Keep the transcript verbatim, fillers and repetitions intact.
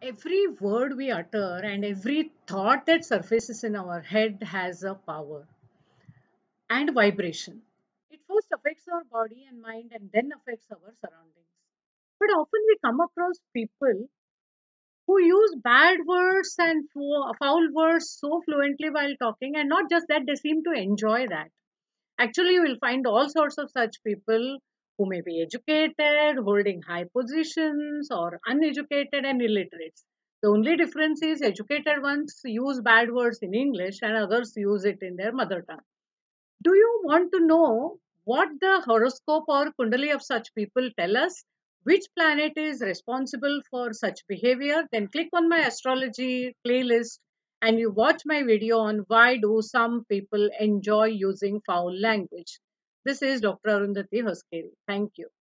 Every word we utter and every thought that surfaces in our head has a power and vibration. It first affects our body and mind and then affects our surroundings. But often we come across people who use bad words and foul words so fluently while talking, and not just that, they seem to enjoy that. Actually, you will find all sorts of such people who may be educated, holding high positions, or uneducated and illiterate. The only difference is educated ones use bad words in English and others use it in their mother tongue. Do you want to know what the horoscope or kundali of such people tell us? Which planet is responsible for such behavior? Then click on my astrology playlist and you watch my video on why do some people enjoy using foul language. This is Doctor Arundhati Hoskeri. Thank you.